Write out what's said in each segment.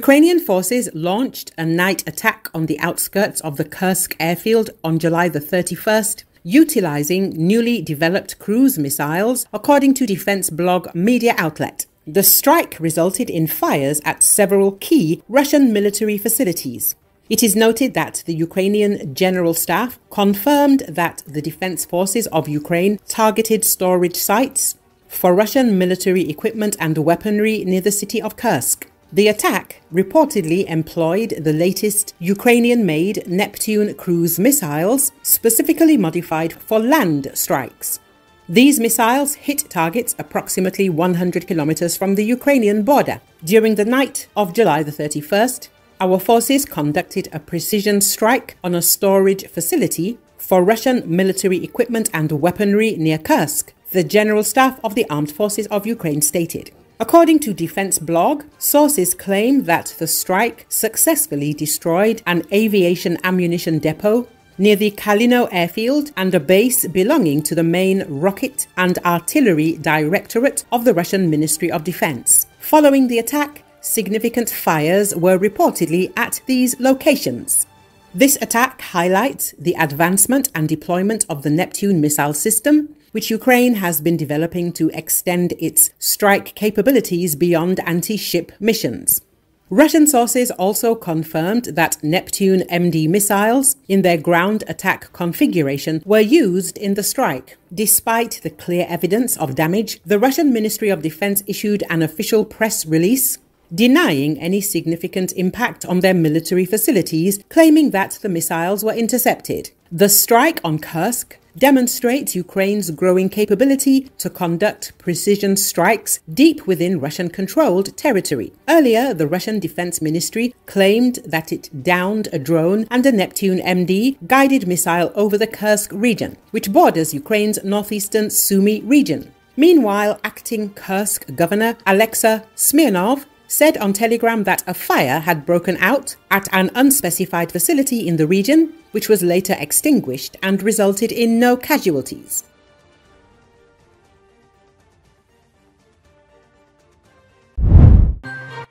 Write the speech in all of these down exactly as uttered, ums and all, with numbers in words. Ukrainian forces launched a night attack on the outskirts of the Kursk airfield on July the thirty-first, utilizing newly developed cruise missiles, according to Defense Blog media outlet. The strike resulted in fires at several key Russian military facilities. It is noted that the Ukrainian General Staff confirmed that the Defense Forces of Ukraine targeted storage sites for Russian military equipment and weaponry near the city of Kursk. The attack reportedly employed the latest Ukrainian-made Neptune cruise missiles, specifically modified for land strikes. These missiles hit targets approximately one hundred kilometers from the Ukrainian border. During the night of July the thirty-first, our forces conducted a precision strike on a storage facility for Russian military equipment and weaponry near Kursk, the General Staff of the Armed Forces of Ukraine stated. According to Defense Blog, sources claim that the strike successfully destroyed an aviation ammunition depot near the Khalino airfield and a base belonging to the main Rocket and Artillery Directorate of the Russian Ministry of Defense. Following the attack, significant fires were reportedly at these locations. This attack highlights the advancement and deployment of the Neptune missile system, which Ukraine has been developing to extend its strike capabilities beyond anti-ship missions. Russian sources also confirmed that Neptune M D missiles in their ground attack configuration were used in the strike. Despite the clear evidence of damage, the Russian Ministry of Defense issued an official press release denying any significant impact on their military facilities, claiming that the missiles were intercepted. The strike on Kursk demonstrates Ukraine's growing capability to conduct precision strikes deep within Russian-controlled territory. Earlier, the Russian Defense Ministry claimed that it downed a drone and a Neptune M D guided missile over the Kursk region, which borders Ukraine's northeastern Sumy region. Meanwhile, acting Kursk Governor Alexey Smirnov said on Telegram that a fire had broken out at an unspecified facility in the region, which was later extinguished and resulted in no casualties.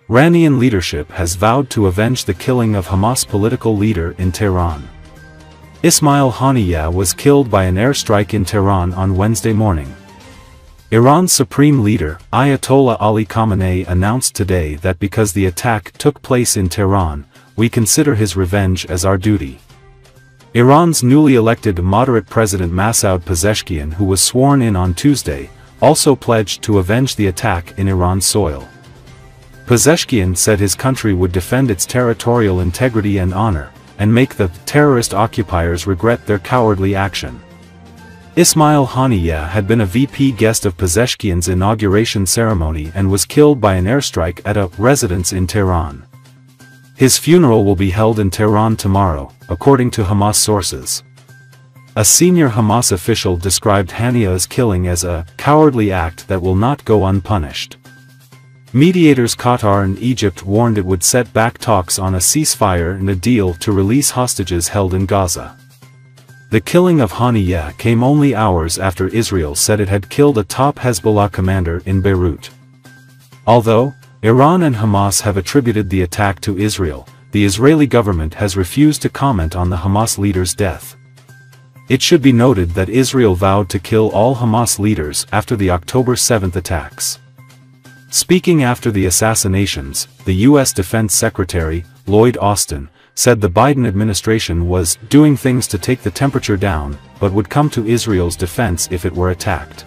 Iranian leadership has vowed to avenge the killing of Hamas political leader in Tehran. Ismail Haniyeh was killed by an airstrike in Tehran on Wednesday morning. Iran's supreme leader, Ayatollah Ali Khamenei, announced today that because the attack took place in Tehran, we consider his revenge as our duty. Iran's newly elected moderate president Masoud Pazeshkian, who was sworn in on Tuesday, also pledged to avenge the attack in Iran's soil. Pazeshkian said his country would defend its territorial integrity and honor, and make the terrorist occupiers regret their cowardly action. Ismail Haniyeh had been a V P guest of Pazeshkian's inauguration ceremony and was killed by an airstrike at a residence in Tehran. His funeral will be held in Tehran tomorrow, according to Hamas sources. A senior Hamas official described Haniyeh's killing as a cowardly act that will not go unpunished. Mediators Qatar and Egypt warned it would set back talks on a ceasefire and a deal to release hostages held in Gaza. The killing of Haniyeh came only hours after Israel said it had killed a top Hezbollah commander in Beirut. Although Iran and Hamas have attributed the attack to Israel, the Israeli government has refused to comment on the Hamas leader's death. It should be noted that Israel vowed to kill all Hamas leaders after the October seventh attacks. Speaking after the assassinations, the U S Defense Secretary, Lloyd Austin, said the Biden administration was doing things to take the temperature down, but would come to Israel's defense if it were attacked.